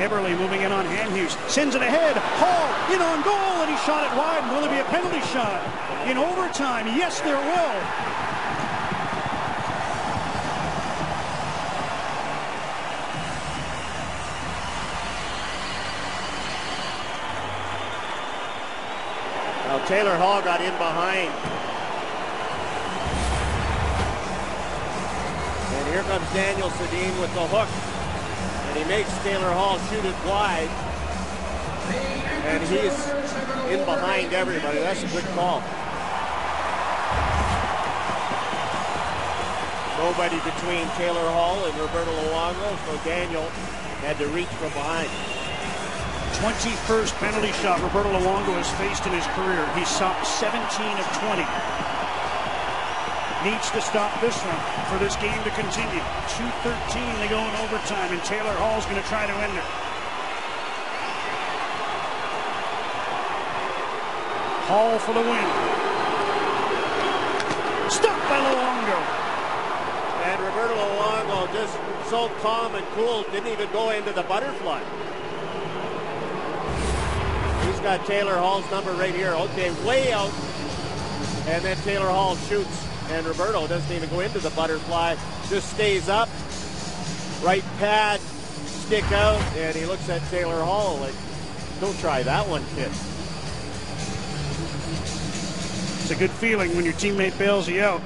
Eberle moving in on Hanhuse, sends it ahead, Hall in on goal, and he shot it wide. And will there be a penalty shot in overtime? Yes, there will. Now Taylor Hall got in behind. And here comes Daniel Sedin with the hook. And he makes Taylor Hall shoot it wide. And he's in behind everybody. That's a good call. Nobody between Taylor Hall and Roberto Luongo, so Daniel had to reach from behind. 21st penalty shot Roberto Luongo has faced in his career. He stopped 17 of 20. Needs to stop this one for this game to continue. 2:13 to go in overtime, and Taylor Hall's going to try to end it. Hall for the win. Stopped by Luongo. And Roberto Luongo just so calm and cool, didn't even go into the butterfly. He's got Taylor Hall's number right here. Okay, way out. And then Taylor Hall shoots, and Roberto doesn't even go into the butterfly. Just stays up. Right pad, stick out, and he looks at Taylor Hall like, don't try that one, kid. It's a good feeling when your teammate bails you out.